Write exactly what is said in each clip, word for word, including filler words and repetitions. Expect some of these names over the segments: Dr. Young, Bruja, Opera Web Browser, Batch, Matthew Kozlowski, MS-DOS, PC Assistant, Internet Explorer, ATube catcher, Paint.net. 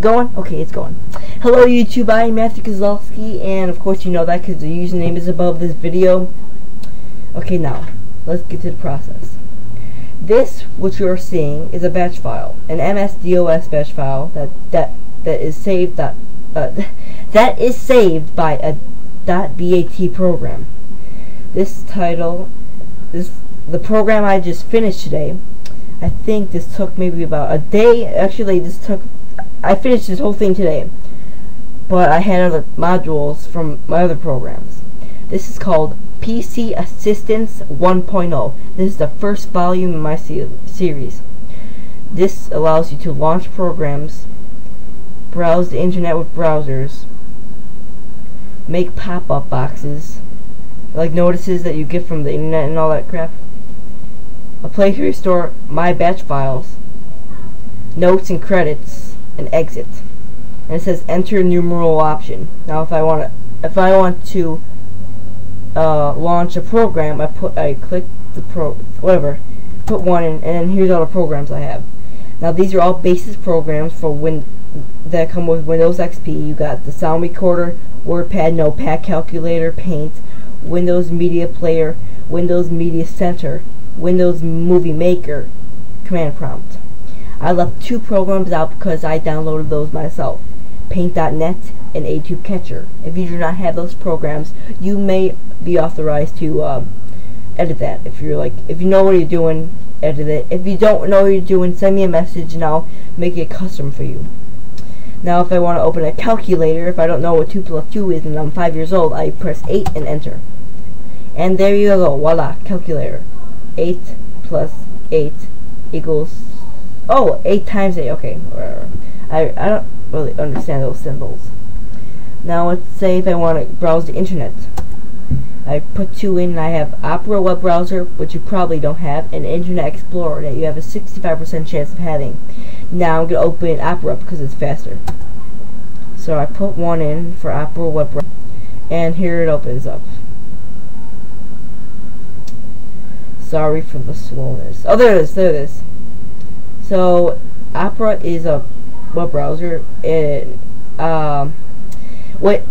Going? Okay, it's going. Hello YouTube, I am Matthew Kozlowski, and of course you know that because the username is above this video. Okay, now, let's get to the process. This, what you're seeing, is a batch file, an M S D O S batch file that that that is saved that, uh, that is saved by a .bat program. This title, this the program I just finished today. I think this took maybe about a day. Actually, this took I finished this whole thing today, but I had other modules from my other programs. This is called P C Assistance one point oh. This is the first volume in my se series. This allows you to launch programs, browse the internet with browsers, make pop-up boxes, like notices that you get from the internet and all that crap, apply to restore my batch files, notes and credits, and exit. And it says enter numeral option. Now if I want to if I want to uh, launch a program, I put I click the pro whatever put one in, and then here's all the programs I have. Now these are all basis programs for win that come with Windows X P. You got the sound recorder, WordPad, Notepad, calculator, Paint, Windows Media Player, Windows Media Center, Windows Movie Maker, Command Prompt. I left two programs out because I downloaded those myself, Paint dot net and ATube catcher. If you do not have those programs, you may be authorized to uh, edit that. If you're like, if you know what you're doing, edit it. If you don't know what you're doing, send me a message and I'll make it custom for you. Now, if I want to open a calculator, if I don't know what two plus two is and I'm five years old, I press eight and enter. And there you go, voila, calculator. Eight plus eight equals. Oh, eight times eight. Okay, I I don't really understand those symbols. Now let's say if I want to browse the internet, I put two in. And I have Opera Web Browser, which you probably don't have, and Internet Explorer that you have a sixty-five percent chance of having. Now I'm gonna open Opera because it's faster. So I put one in for Opera Web Browser, and here it opens up. Sorry for the slowness. Oh, there it is. There it is. So, Opera is a web browser. It um, what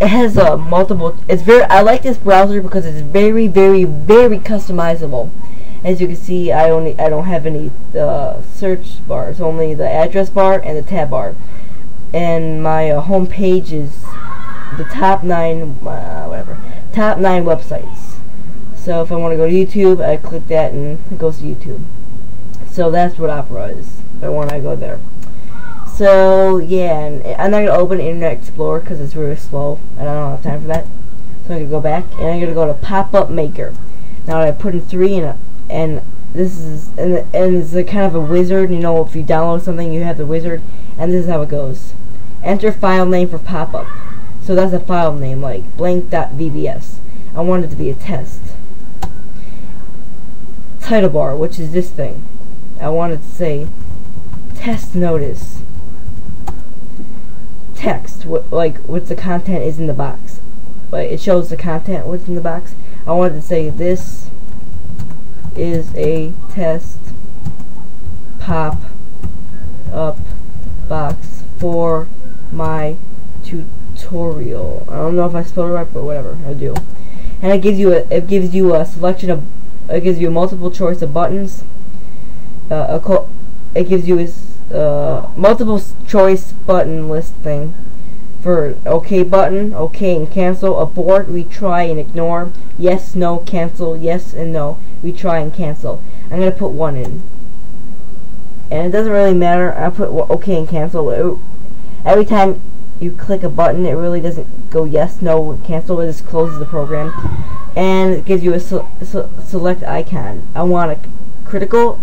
it has a multiple. It's very. I like this browser because it's very, very, very customizable. As you can see, I only I don't have any uh, search bars. Only the address bar and the tab bar. And my uh, home page is the top nine uh, whatever top nine websites. So if I want to go to YouTube, I click that and it goes to YouTube. So that's what Opera is. I want to go there. So yeah, and I'm not gonna open Internet Explorer because it's really slow, and I don't have time for that. So I'm gonna go back, and I'm gonna go to Pop-up Maker. Now I put in three, and and this is and and it's a kind of a wizard. You know, if you download something, you have the wizard, and this is how it goes. Enter file name for pop-up. So that's a file name like blank dot V B S. I want it to be a test. Title bar, which is this thing. I wanted to say test notice text, what, like what the content is in the box, but it shows the content what's in the box. I wanted to say this is a test pop up box for my tutorial. I don't know if I spelled it right, but whatever, I do. And it gives you a it gives you a selection of it gives you a multiple choice of buttons. Uh, a co it gives you a uh, multiple choice button list thing for OK button, OK and cancel, abort, retry and ignore, yes, no, cancel, yes and no, retry and cancel. I'm gonna put one in, and it doesn't really matter. I put OK and cancel. It, every time you click a button, it really doesn't go yes, no, cancel. It just closes the program, and it gives you a se se select icon. I want a critical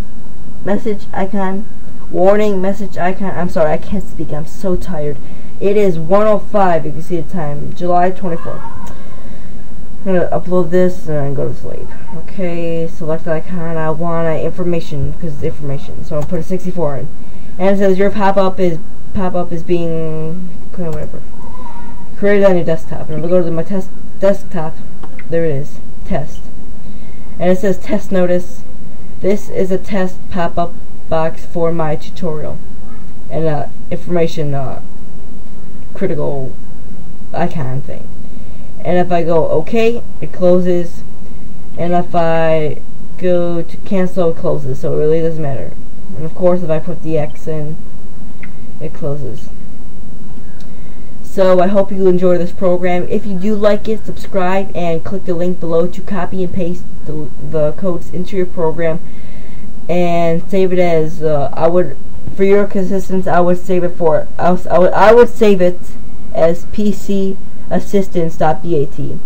message icon, warning message icon. I'm sorry, I can't speak. I'm so tired. It is one oh five. You can see the time, July twenty-fourth. I'm going to upload this and go to sleep. Okay, select the icon. I want information because it's information. So I'll put a sixty-four in. And it says your pop-up is pop-up is being whatever created on your desktop. And I'll go to my test desktop. There it is. Test. And it says test notice. This is a test pop-up box for my tutorial. And uh, information uh, critical icon thing. And if I go OK, it closes. And if I go to cancel, it closes. So it really doesn't matter. And of course, if I put the X in, it closes. So I hope you enjoy this program. If you do like it, subscribe and click the link below to copy and paste the, the codes into your program and save it as uh, I would for your consistency. I would save it for I would, I would I would save it as P C Assistance dot B A T,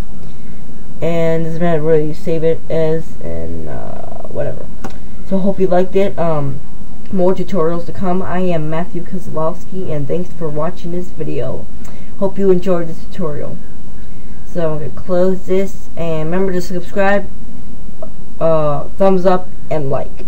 and doesn't matter where you save it as and uh, whatever. So hope you liked it. Um, more tutorials to come. I am Matthew Kozlowski, and thanks for watching this video. Hope you enjoyed this tutorial. So I'm going to close this, and remember to subscribe, uh, thumbs up, and like.